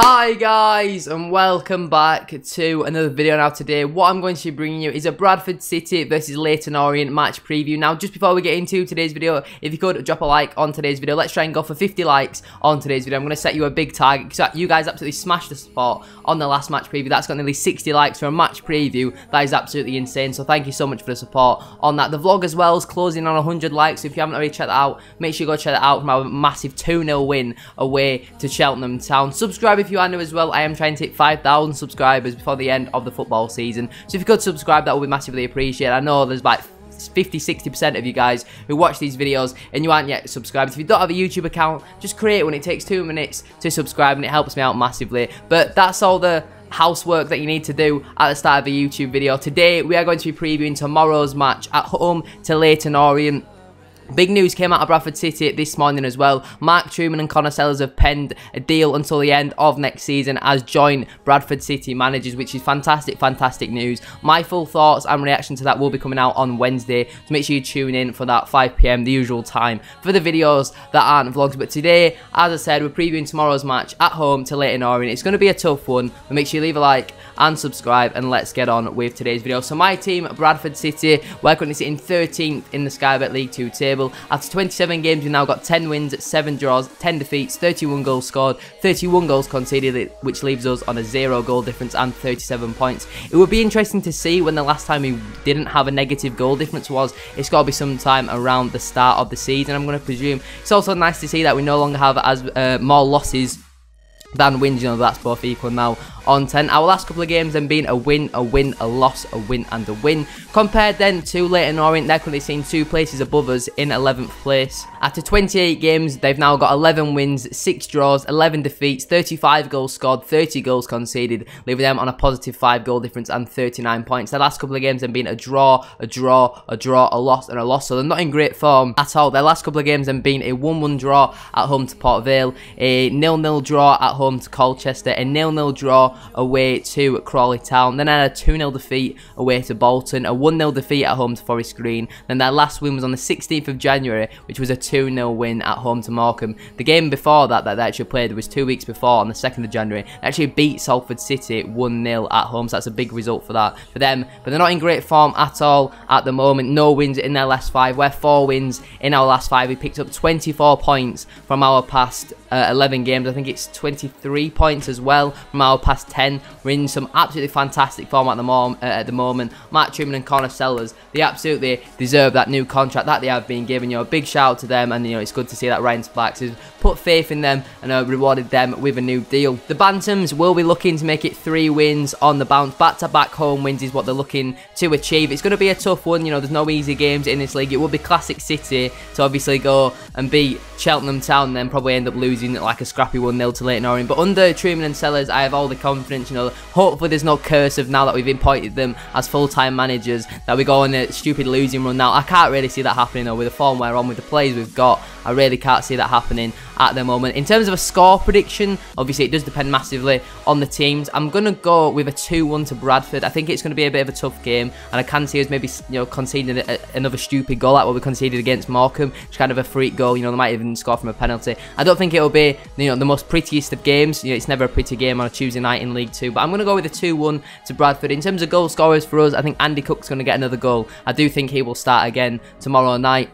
Hi guys and welcome back to another video. Now today what I'm going to be bringing you is a Bradford City versus Leyton Orient match preview. Now just before we get into today's video, if you could drop a like on today's video, let's try and go for 50 likes on today's video. I'm going to set you a big target because you guys absolutely smashed the support on the last match preview. That's got nearly 60 likes for a match preview. That is absolutely insane, so thank you so much for the support on that. The vlog as well is closing on 100 likes, so if you haven't already checked that out, make sure you go check that out from our massive 2-0 win away to Cheltenham Town. Subscribe if you are new as well. I am trying to hit 5,000 subscribers before the end of the football season, so if you could subscribe, that would be massively appreciated. I know there's like 50-60% of you guys who watch these videos and you aren't yet subscribed. If you don't have a YouTube account, just create one. It takes 2 minutes to subscribe and it helps me out massively. But that's all the housework that you need to do at the start of a YouTube video. Today we are going to be previewing tomorrow's match at home to Leyton Orient. Big news came out of Bradford City this morning as well. Mark Trueman and Connor Sellers have penned a deal until the end of next season as joint Bradford City managers, which is fantastic, fantastic news. My full thoughts and reaction to that will be coming out on Wednesday, so make sure you tune in for that 5 PM, the usual time, for the videos that aren't vlogs. But today, as I said, we're previewing tomorrow's match at home to Leyton Orient. It's going to be a tough one, but make sure you leave a like and subscribe, and let's get on with today's video. So my team, Bradford City, we're currently sitting 13th in the Skybet League 2 table. After 27 games, we've now got 10 wins, 7 draws, 10 defeats, 31 goals scored, 31 goals conceded, which leaves us on a 0 goal difference and 37 points. It would be interesting to see when the last time we didn't have a negative goal difference was. It's got to be sometime around the start of the season, I'm going to presume. It's also nice to see that we no longer have as more losses than wins. You know, that's both equal now on 10. Our last couple of games then being a win, a loss, a win and a win. Compared then to Leyton Orient, they're currently seen 2 places above us in 11th place. After 28 games, they've now got 11 wins, 6 draws, 11 defeats, 35 goals scored, 30 goals conceded, leaving them on a positive 5 goal difference and 39 points. Their last couple of games then being a draw, a loss and a loss, so they're not in great form at all. Their last couple of games then being a 1-1 draw at home to Port Vale, a 0-0 draw at home to Colchester, a 0-0 draw away to Crawley Town, then had a 2-0 defeat away to Bolton, a 1-0 defeat at home to Forest Green, then their last win was on the 16th of January, which was a 2-0 win at home to Morecambe. The game before that they actually played was 2 weeks before on the 2nd of January. They actually beat Salford City 1-0 at home, so that's a big result for that for them, but they're not in great form at all at the moment. No wins in their last 5. We're 4 wins in our last 5. We picked up 24 points from our past 11 games. I think it's 23 points as well from our past 10. We're in some absolutely fantastic form at the moment. Mark Trueman and Connor Sellers, they absolutely deserve that new contract that they have been given. You know, a big shout out to them, and you know, it's good to see that Ryan Sparks has put faith in them and rewarded them with a new deal. The Bantams will be looking to make it 3 wins on the bounce. Back-to-back home wins is what they're looking to achieve. It's going to be a tough one. You know, there's no easy games in this league. It will be classic City to obviously go and beat Cheltenham Town and then probably end up losing like a scrappy 1-0 to Leyton Orient. But under Trueman and Sellers, I have all the confidence. You know, hopefully there's no curse of now that we've appointed them as full-time managers that we go on a stupid losing run now. I can't really see that happening though, with the form we're on, with the players we've got. I really can't see that happening at the moment. In terms of a score prediction, obviously it does depend massively on the teams. I'm going to go with a 2-1 to Bradford. I think it's going to be a bit of a tough game, and I can see us maybe, you know, conceding another stupid goal like what we conceded against Morecambe. It's kind of a freak goal. You know, they might even score from a penalty. I don't think it'll be, you know, the most prettiest of games. You know, it's never a pretty game on a Tuesday night in League 2, but I'm going to go with a 2-1 to Bradford. In terms of goal scorers for us, I think Andy Cook's going to get another goal. I do think he will start again tomorrow night,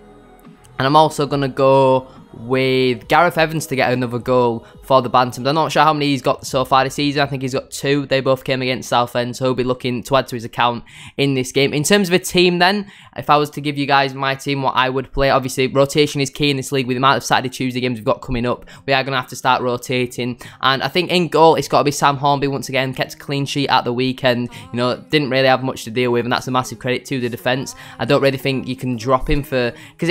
and I'm also going to go with Gareth Evans to get another goal for the Bantams. I'm not sure how many he's got so far this season. I think he's got 2. They both came against Southend, so he'll be looking to add to his account in this game. In terms of a team then, if I was to give you guys my team, what I would play, obviously rotation is key in this league. With the amount of Saturday, Tuesday games we've got coming up, we are going to have to start rotating, and I think in goal it's got to be Sam Hornby once again. Kept a clean sheet at the weekend. You know, didn't really have much to deal with, and that's a massive credit to the defence. I don't really think you can drop him for, because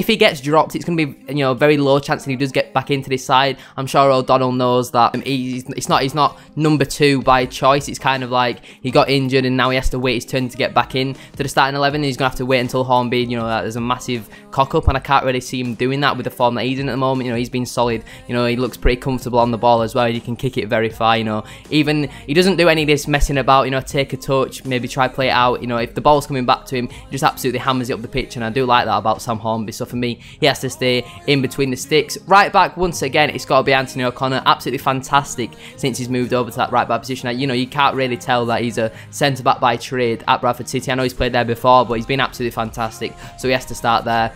if he gets dropped, it's going to be, you know, very low chance that he does get back into this side. I'm sure O'Donnell knows that. He's not number 2 by choice. It's kind of like he got injured and now he has to wait his turn to get back in to the starting 11. He's gonna have to wait until Hornby, you know, there's a massive cock up, and I can't really see him doing that with the form that he's in at the moment. You know, he's been solid. You know, he looks pretty comfortable on the ball as well. He can kick it very far. You know, even he doesn't do any of this messing about. You know, take a touch, maybe try play it out. You know, if the ball's coming back to him, he just absolutely hammers it up the pitch, and I do like that about Sam Hornby. So for me, he has to stay in between the sticks. Right back, back once again, it's got to be Anthony O'Connor. Absolutely fantastic since he's moved over to that right back position. You know, you can't really tell that he's a centre back by trade at Bradford City. I know he's played there before, but he's been absolutely fantastic, so he has to start there.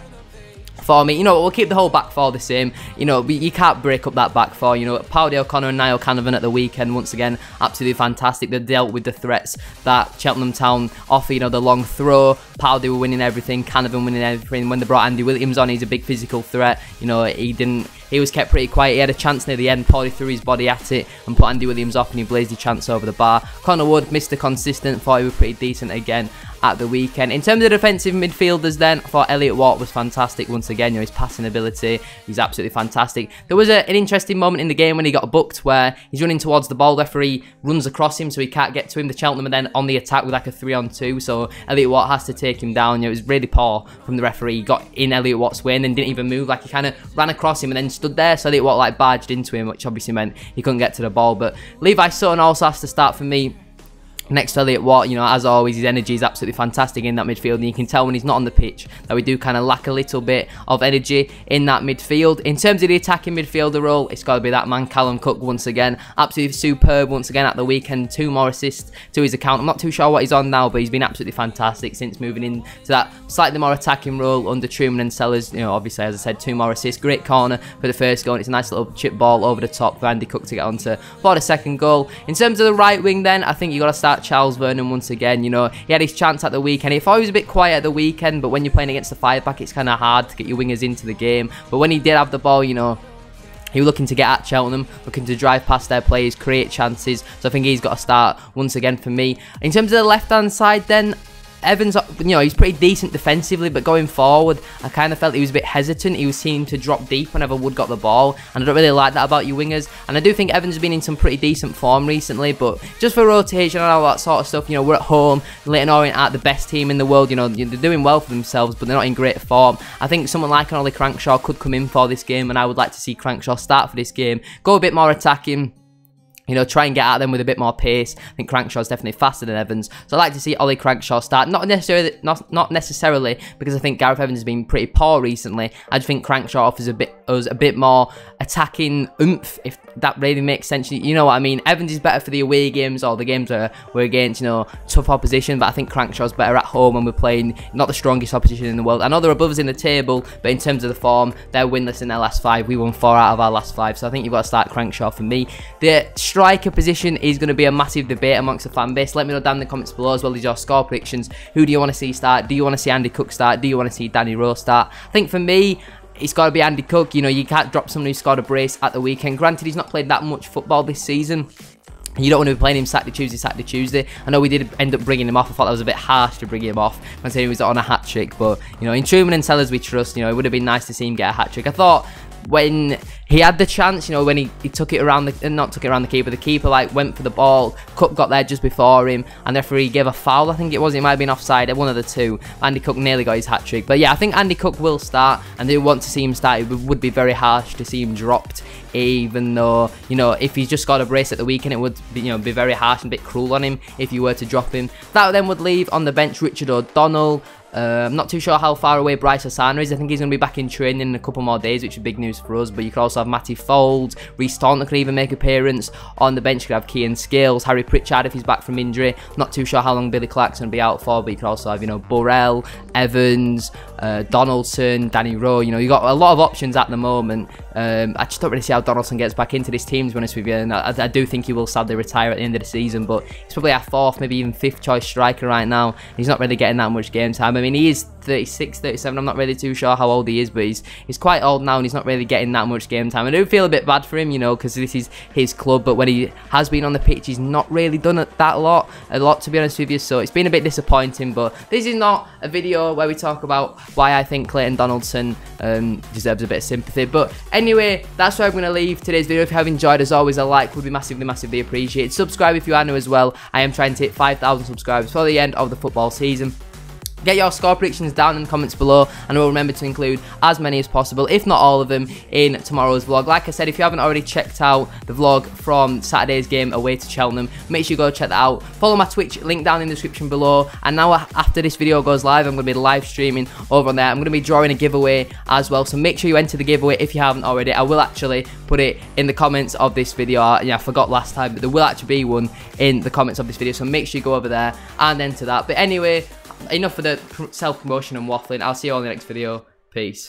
For me, you know, we'll keep the whole back four the same. You know, you can't break up that back four. You know, Paul O'Connor and Niall Canavan at the weekend, once again, absolutely fantastic. They dealt with the threats that Cheltenham Town offer, you know, the long throw. Paul, they were winning everything, Canavan winning everything. When they brought Andy Williams on, he's a big physical threat. You know, he was kept pretty quiet. He had a chance near the end. Paulie threw his body at it and put Andy Williams off, and he blazed the chance over the bar. Connor Wood, Mr. Consistent, thought he was pretty decent again at the weekend. In terms of defensive midfielders then, I thought Elliot Watt was fantastic once again. You know, his passing ability, he's absolutely fantastic. There was an interesting moment in the game when he got booked where he's running towards the ball, referee runs across him so he can't get to him. The Cheltenham are then on the attack with like a 3-on-2, so Elliot Watt has to take him down. You know, it was really poor from the referee. He got in Elliot Watt's way and then didn't even move. Like, he kind of ran across him and then stood there, so Elliot Watt like barged into him, which obviously meant he couldn't get to the ball. But Levi Sutton also has to start for me next to Elliot Watt. You know, as always, his energy is absolutely fantastic in that midfield, and you can tell when he's not on the pitch that we do kind of lack a little bit of energy in that midfield. In terms of the attacking midfielder role, it's got to be that man, Callum Cooke, once again. Absolutely superb once again at the weekend. 2 more assists to his account. I'm not too sure what he's on now, but he's been absolutely fantastic since moving into that slightly more attacking role under Trueman and Sellers. You know, obviously, as I said, 2 more assists. Great corner for the first goal, and it's a nice little chip ball over the top for Andy Cook to get onto for the second goal. In terms of the right wing then, I think you've got to start Charles Vernon once again. You know, he had his chance at the weekend. He thought he was a bit quiet at the weekend, but when you're playing against the five-back, it's kind of hard to get your wingers into the game. But when he did have the ball, you know, he was looking to get at Cheltenham, looking to drive past their players, create chances. So I think he's got to start once again for me. In terms of the left-hand side then, Evans, you know, he's pretty decent defensively, but going forward, I kind of felt he was a bit hesitant. He was seen to drop deep whenever Wood got the ball, and I don't really like that about your wingers. And I do think Evans has been in some pretty decent form recently, but just for rotation and all that sort of stuff, you know, we're at home. Leyton Orient aren't the best team in the world. You know, they're doing well for themselves, but they're not in great form. I think someone like an Ollie Crankshaw could come in for this game, and I would like to see Crankshaw start for this game, go a bit more attacking. You know, try and get at them with a bit more pace. I think Crankshaw's definitely faster than Evans, so I'd like to see Ollie Crankshaw start. Not necessarily because I think Gareth Evans has been pretty poor recently. I just think Crankshaw offers us a bit more attacking oomph, if that really makes sense. You know what I mean? Evans is better for the away games or the games where we're against, you know, tough opposition, but I think Crankshaw's better at home when we're playing not the strongest opposition in the world. I know they're above us in the table, but in terms of the form, they're winless in their last 5. We won 4 out of our last 5, so I think you've got to start Crankshaw for me. The striker position is going to be a massive debate amongst the fan base. Let me know down in the comments below, as well as your score predictions. Who do you want to see start? Do you want to see Andy Cook start? Do you want to see Danny Rowe start? I think for me, it's got to be Andy Cook. You know, you can't drop someone who scored a brace at the weekend. Granted, he's not played that much football this season. You don't want to be playing him Saturday, Tuesday. I know we did end up bringing him off. I thought that was a bit harsh to bring him off when saying he was on a hat-trick. But, you know, in Trueman and Sellers we trust. You know, it would have been nice to see him get a hat-trick. I thought when he had the chance, you know, when he took it around the, not took it around the keeper like went for the ball, Cook got there just before him, and therefore he gave a foul, I think it was, it might have been offside, one of the two. Andy Cook nearly got his hat-trick, but yeah, I think Andy Cook will start, and they want to see him start. It would be very harsh to see him dropped, even though, you know, if he's just got a brace at the weekend, it would be, you know, be very harsh and a bit cruel on him if you were to drop him. That then would leave on the bench Richard O'Donnell. I'm not too sure how far away Bryce Osana is. I think he's going to be back in training in a couple more days, which is big news for us. But you could also have Matty Fold, Reece Taunton could even make appearance on the bench. You could have Kean Scales, Harry Pritchard if he's back from injury. Not too sure how long Billy Clark's going to be out for, but you could also have, you know, Burrell, Evans, Donaldson, Danny Rowe. You know, you've got a lot of options at the moment. I just don't really see how Donaldson gets back into this team, to be honest with you. And I do think he will sadly retire at the end of the season, but he's probably our 4th, maybe even 5th choice striker right now. He's not really getting that much game time. I mean, he is 36, 37. I'm not really too sure how old he is, but he's quite old now, and he's not really getting that much game time. I do feel a bit bad for him, you know, because this is his club, but when he has been on the pitch, he's not really done a lot, to be honest with you, so it's been a bit disappointing. But this is not a video where we talk about why I think Clayton Donaldson deserves a bit of sympathy. But anyway, that's where I'm going to leave today's video. If you have enjoyed, as always, a like would be massively, massively appreciated. Subscribe if you are new as well. I am trying to hit 5,000 subscribers for the end of the football season. Get your score predictions down in the comments below, and we'll remember to include as many as possible, if not all of them, in tomorrow's vlog. Like I said, if you haven't already checked out the vlog from Saturday's game away to Cheltenham, make sure you go check that out. Follow my Twitch, link down in the description below. And now after this video goes live, I'm going to be live streaming over on there. I'm going to be drawing a giveaway as well, so make sure you enter the giveaway if you haven't already. I will actually put it in the comments of this video. Yeah, I forgot last time, but there will actually be one in the comments of this video, so make sure you go over there and enter that. But anyway, enough for the self-promotion and waffling. I'll see you all in the next video. Peace.